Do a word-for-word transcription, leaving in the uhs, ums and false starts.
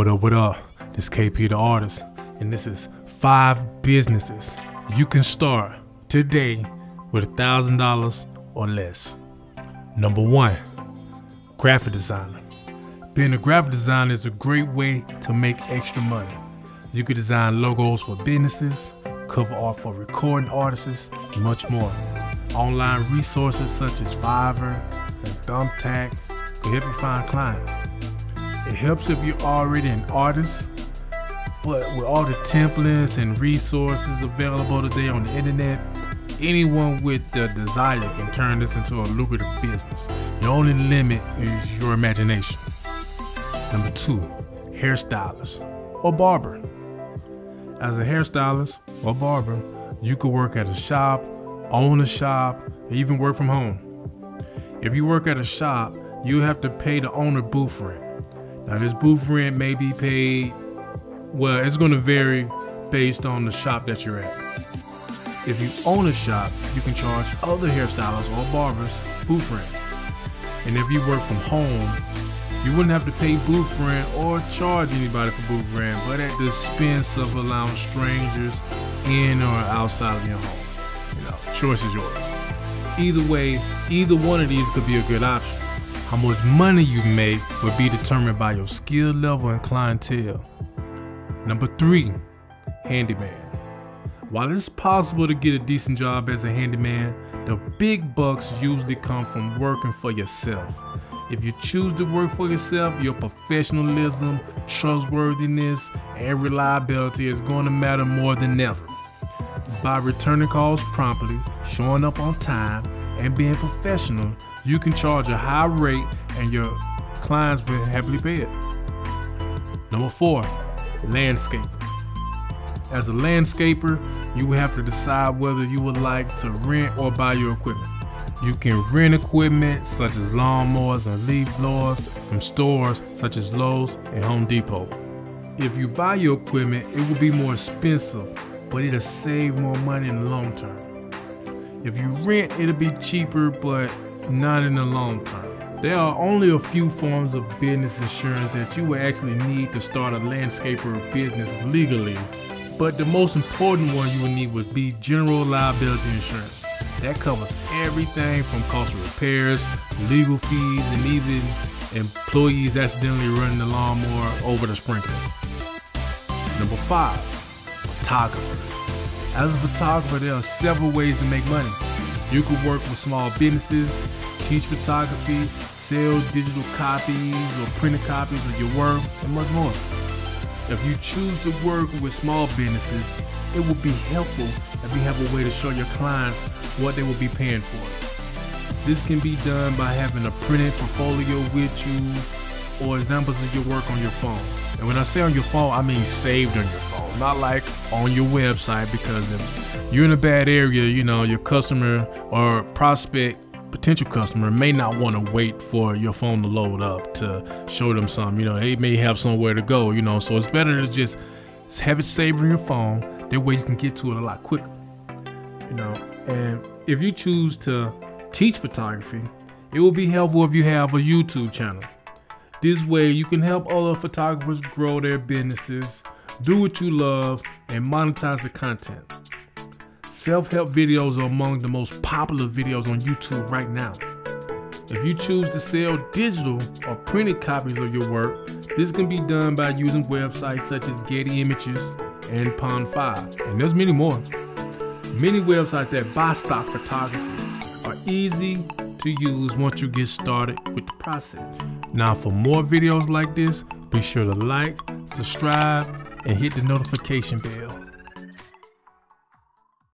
What up, what up? This is K P the Artist, and this is five businesses you can start today with a thousand dollars or less. Number one, graphic designer. Being a graphic designer is a great way to make extra money. You can design logos for businesses, cover art for recording artists, and much more. Online resources such as Fiverr and Thumbtack can help you find clients. It helps if you're already an artist, but with all the templates and resources available today on the internet, anyone with the desire can turn this into a lucrative business. Your only limit is your imagination. Number two, hairstylist or barber. As a hairstylist or barber, you could work at a shop, own a shop, or even work from home. If you work at a shop, you have to pay the owner booth rent. Now this booth rent may be paid, well, it's gonna vary based on the shop that you're at. If you own a shop, you can charge other hairstylists or barbers booth rent. And if you work from home, you wouldn't have to pay booth rent or charge anybody for booth rent, but at the expense of allowing strangers in or outside of your home. You know, choice is yours. Either way, either one of these could be a good option. How much money you make will be determined by your skill level and clientele. Number three, handyman. While it's possible to get a decent job as a handyman, the big bucks usually come from working for yourself. If you choose to work for yourself, your professionalism, trustworthiness, and reliability is going to matter more than ever. By returning calls promptly, showing up on time, and being professional, you can charge a high rate and your clients will happily pay it. Number four, landscaper. As a landscaper, you have to decide whether you would like to rent or buy your equipment. You can rent equipment such as lawnmowers and leaf blowers from stores such as Lowe's and Home Depot. If you buy your equipment, it will be more expensive, but it'll save more money in the long term. If you rent, it'll be cheaper, but not in the long term. There are only a few forms of business insurance that you will actually need to start a landscaper business legally. But the most important one you will need would be general liability insurance. That covers everything from cost of repairs, legal fees, and even employees accidentally running the lawnmower over the sprinkler. Number five, photographer. As a photographer, there are several ways to make money. You could work with small businesses, teach photography, sell digital copies or printed copies of your work, and much more. If you choose to work with small businesses, it will be helpful if you have a way to show your clients what they will be paying for. This can be done by having a printed portfolio with you or examples of your work on your phone. And when I say on your phone, I mean saved on your phone, not like on your website, because if you're in a bad area, you know, your customer or prospect, potential customer may not want to wait for your phone to load up to show them something. You know, they may have somewhere to go, you know, so it's better to just have it saved on your phone. That way you can get to it a lot quicker, you know. And if you choose to teach photography, it will be helpful if you have a YouTube channel. This way you can help other photographers grow their businesses, do what you love, and monetize the content. Self-help videos are among the most popular videos on YouTube right now. If you choose to sell digital or printed copies of your work, this can be done by using websites such as Getty Images and Pond five, and there's many more. Many websites that buy stock photography are easy to use once you get started with the process. Now for more videos like this, be sure to like, subscribe, and hit the notification bell.